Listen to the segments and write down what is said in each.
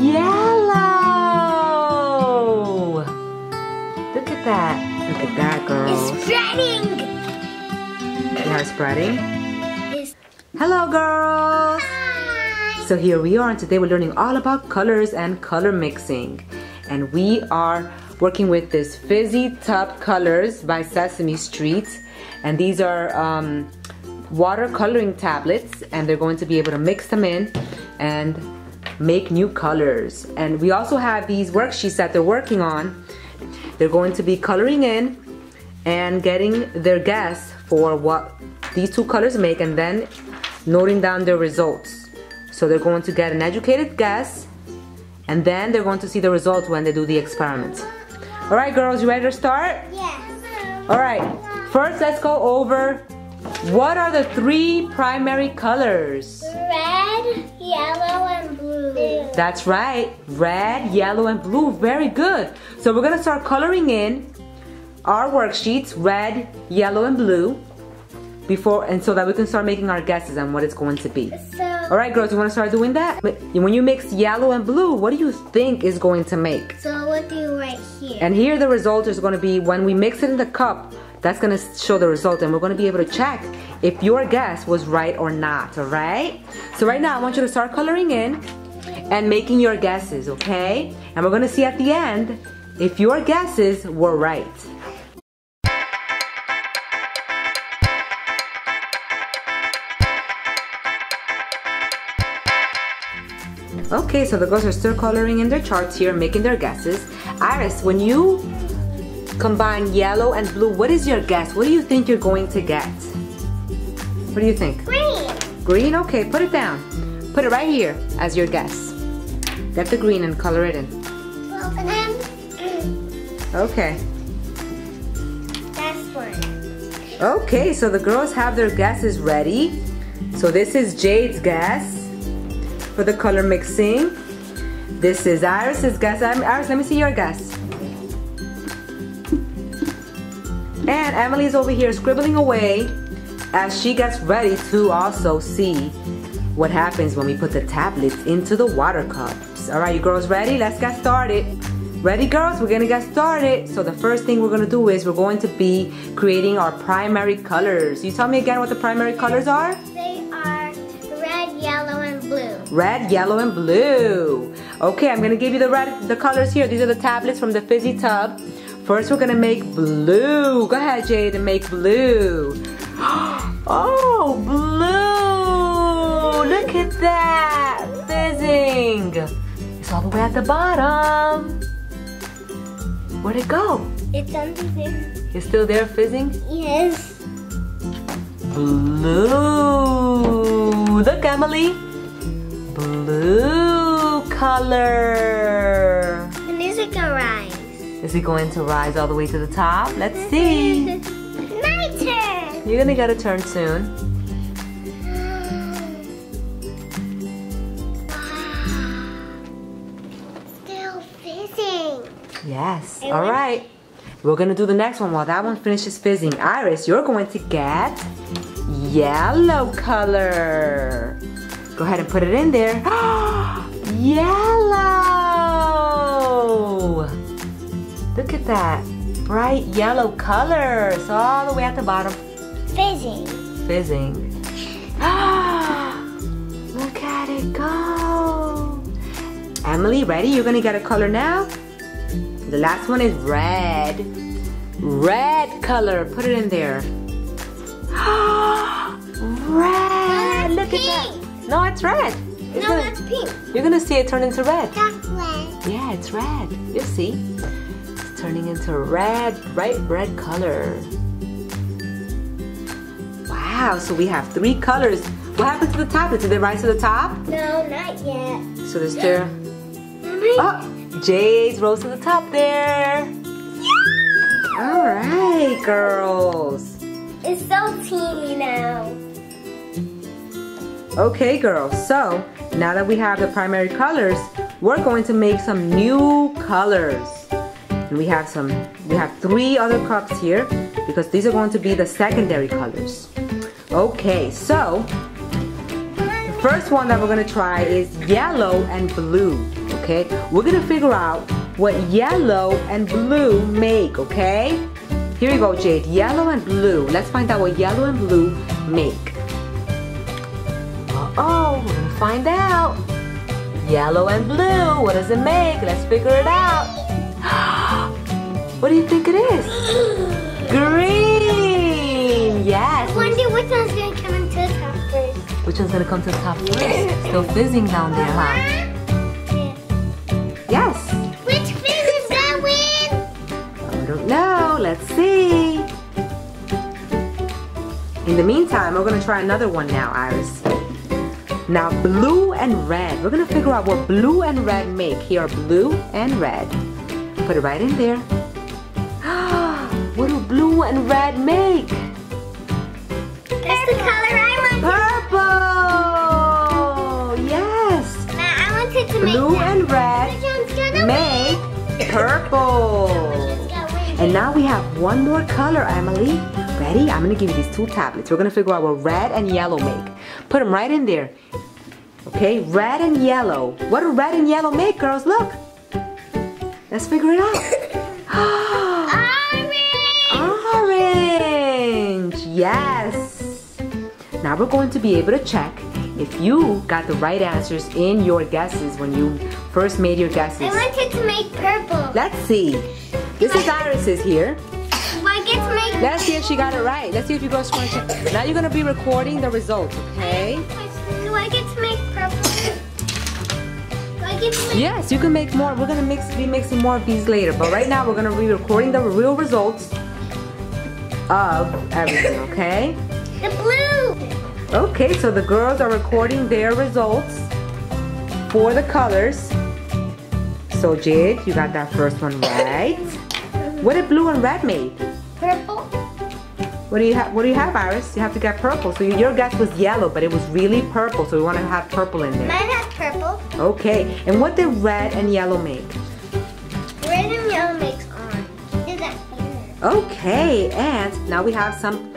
Yellow! Look at that. Look at that, girl. It's spreading! They are spreading? Yes. Hello, girls! Hi. So here we are, and today we're learning all about colors and color mixing. And we are working with this Fizzy Tub Colors by Sesame Street. And these are water coloring tablets, and they're going to be able to mix them in and make new colors. And we also have these worksheets that they're working on. They're going to be coloring in and getting their guess for what these two colors make, and then noting down their results. So they're going to get an educated guess, and then they're going to see the results when they do the experiment. All right, girls, you ready to start? Yes. All right, first let's go over what are the three primary colors? Red, yellow, and blue. That's right. Red, yellow, and blue. Very good. So we're going to start coloring in our worksheets, red, yellow, and blue, so that we can start making our guesses on what it's going to be. All right, girls, you want to start doing that? When you mix yellow and blue, what do you think is going to make? So we'll do right here. And here the result is going to be when we mix it in the cup. That's going to show the result, and we're going to be able to check if your guess was right or not, all right? So right now, I want you to start coloring in and making your guesses, okay? And we're going to see at the end if your guesses were right. Okay, so the girls are still coloring in their charts here, making their guesses. Iris, when you combine yellow and blue, what is your guess? What do you think you're going to get? What do you think? Green. Green? Okay, put it down. Put it right here as your guess. Get the green and color it in. Open them. Okay. That's one. Okay, so the girls have their guesses ready. So this is Jade's guess for the color mixing. This is Iris's guess. Iris, let me see your guess. And Emily's over here scribbling away as she gets ready to also see what happens when we put the tablets into the water cups. All right, you girls ready? Let's get started. Ready, girls? We're gonna get started. So the first thing we're gonna do is we're going to be creating our primary colors. You tell me again what the primary colors are? They are red, yellow, and blue. Red, yellow, and blue. Okay, I'm gonna give you the colors here. These are the tablets from the Fizzy Tub. First, we're gonna make blue. Go ahead, Jade, and make blue. Oh, blue! Look at that, fizzing. It's all the way at the bottom. Where'd it go? It's under there. It's still there, fizzing? Yes. Blue. Look, Emily. Blue color. And is it gonna rise? Is it going to rise all the way to the top? Let's see. My turn. You're gonna get a turn soon. Still fizzing. Yes. All right. We're gonna do the next one while that one finishes fizzing. Iris, you're going to get yellow color. Go ahead and put it in there. Yellow. Look at that bright yellow color. It's all the way at the bottom. Fizzing. Fizzing. Look at it go. Emily, ready? You're gonna get a color now. The last one is red. Red color. Put it in there. Red. Look at that. No, it's red. No, that's pink. You're gonna see it turn into red. That's red. Yeah, it's red. You'll see. Turning into red, bright red color. Wow, so we have three colors. What happened to the tablets? Did they rise to the top? No, not yet. So there's there. Oh, Jade's rose to the top there. Yeah! All right, girls. It's so teeny now. Okay, girls, so now that we have the primary colors, we're going to make some new colors. And we have three other cups here because these are going to be the secondary colors. Okay, so the first one that we're gonna try is yellow and blue, okay? We're gonna figure out what yellow and blue make, okay? Here we go, Jade, yellow and blue. Let's find out what yellow and blue make. Uh-oh, we're gonna find out. Yellow and blue, what does it make? Let's figure it out. What do you think it is? Green, yes. I wonder which one's gonna come to the top first. Which one's gonna come to the top first? Still fizzing down there, huh? Yeah. Yes. Which fizz is gonna win? I don't know, let's see. In the meantime, we're gonna try another one now, Iris. Now, blue and red. We're gonna figure out what blue and red make. Here are blue and red. Put it right in there. What do blue and red make? That's the color I want. Purple! Yes! Now I want it to make blue and red make purple. And now we have one more color, Emily. Ready? I'm gonna give you these two tablets. We're gonna figure out what red and yellow make. Put them right in there. Okay, red and yellow. What do red and yellow make, girls? Look. Let's figure it out. Orange. Orange. Yes. Now we're going to be able to check if you got the right answers in your guesses when you first made your guesses. I wanted to make purple. Let's see. This is Iris's here. Let's see if she got it right. Let's see if you go score. Now you're gonna be recording the results, okay? Do I get to make purple? Do I get to make? Yes, you can make more. We're gonna be mixing more of these later. But right now we're gonna be recording the real results of everything, okay? The blue. Okay, so the girls are recording their results for the colors. So Jade, you got that first one right. What did blue and red make? Purple. What do you have, Iris? You have to get purple. So your guess was yellow, but it was really purple. So we want to have purple in there. Mine has purple. Okay. And what did red and yellow make? Red and yellow makes orange. Okay. And now we have some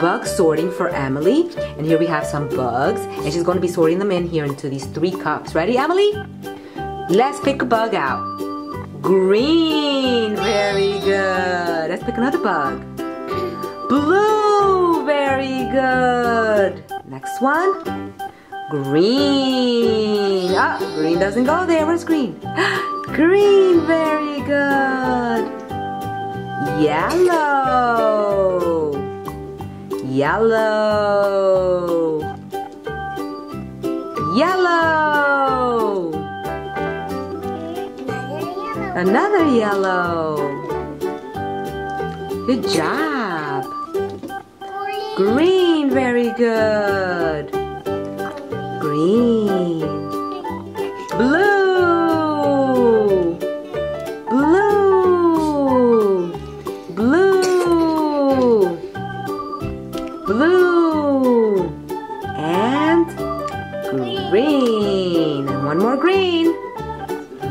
bug sorting for Emily. And here we have some bugs. And she's going to be sorting them in here into these three cups. Ready, Emily? Let's pick a bug out. Green. Very good. Let's pick another bug. Blue. Very good. Next one. Green. Ah, oh, green doesn't go there. Where's green? Green. Very good. Yellow. Yellow. Yellow. Another yellow. Good job. Green. Green, very good. Green. Blue. Blue. Blue. Blue. And green. And one more green.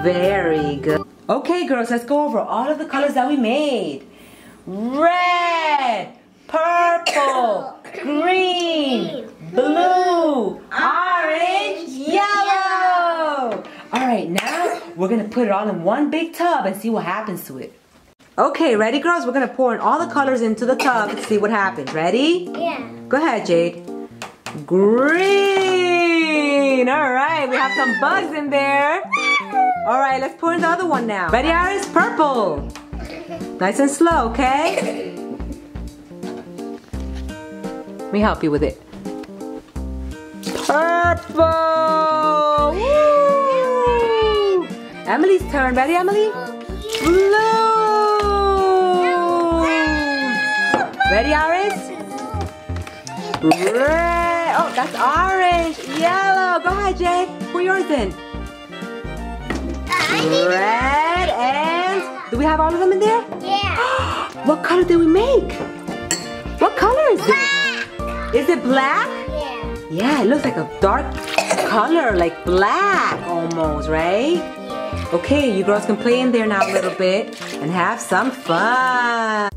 Very good. Okay, girls, let's go over all of the colors that we made. Red, purple, green, blue, orange, yellow. All right, now we're gonna put it all in one big tub and see what happens to it. Okay, ready, girls? We're gonna pour in all the colors into the tub and see what happens. Ready? Yeah. Go ahead, Jade. Green. All right, we have some bugs in there. All right, let's pour in the other one now. Ready, Iris? Purple. Nice and slow, okay? Let me help you with it. Purple! Woo! Emily's turn. Ready, Emily? Blue! Ready, Iris? Red! Oh, that's orange. Yellow. Go ahead, Jay. Pour yours in. Red and... Do we have all of them in there? Yeah. What color did we make? What color is it? Is it black? Yeah. Yeah, it looks like a dark color, like black almost, right? Yeah. Okay, you girls can play in there now a little bit and have some fun.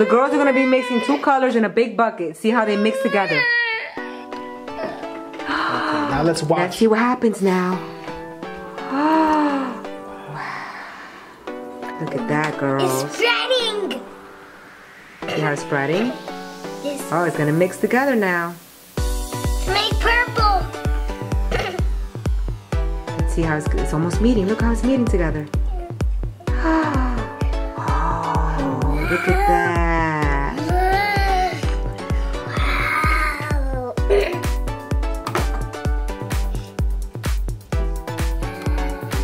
The girls are gonna be mixing two colors in a big bucket. See how they mix together. Okay, now let's watch. Let's see what happens now. Look at that, girls. It's spreading. See how it's spreading? Yes. Oh, it's gonna mix together now. Make purple. Let's see how it's almost meeting. Look how it's meeting together. Oh, look at that. Wow.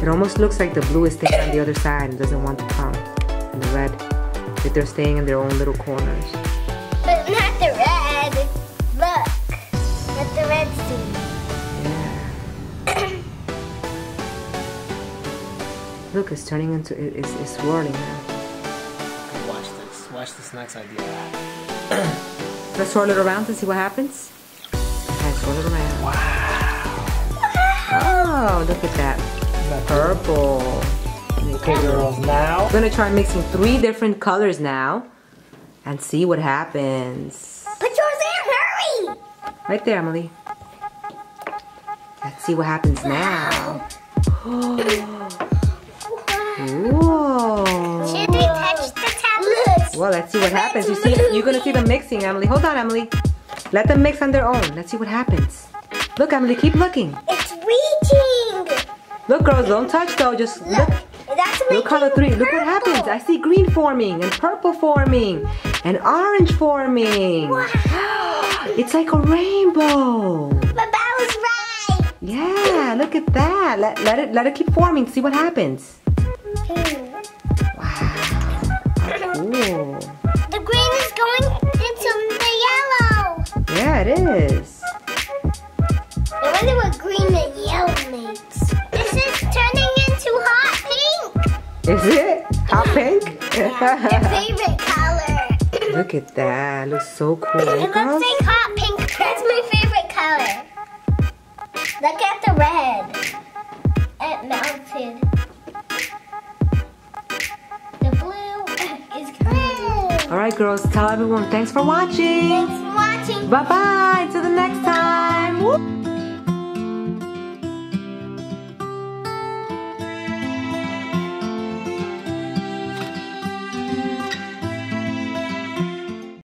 It almost looks like the blue is staying on the other side and doesn't want to come. And the red, that they're staying in their own little corners. But not the red. Look. Let the red see. Yeah. Look, it's turning into, it's swirling now. Watch this. Watch this next idea. Let's swirl it around and see what happens. Okay, swirl it around. Wow. Oh, look at that. Purple. Okay, girls, now I'm gonna try mixing three different colors now and see what happens. Put yours in, hurry! Right there, Emily. Let's see what happens now. Whoa. Should we touch the tablets? Well, let's see what happens. You see, you're gonna see them mixing, Emily. Hold on, Emily. Let them mix on their own. Let's see what happens. Look, Emily, keep looking. It's reaching! Look, girls, don't touch though, just look. Look how the three, look what happens. I see green forming and purple forming and orange forming. Wow. It's like a rainbow. But that was right. Yeah, look at that. Let it keep forming, see what happens. Wow. Cool. The green is going into the yellow. Yeah, it is. I wonder what green and yellow makes. Is it? Hot pink? Yeah, my favorite color. Look at that. It looks so cool. It looks like hot pink. That's my favorite color. Look at the red. It melted. The blue is green. Alright, girls. Tell everyone thanks for watching. Thanks for watching. Bye-bye. Till the next time. Woo.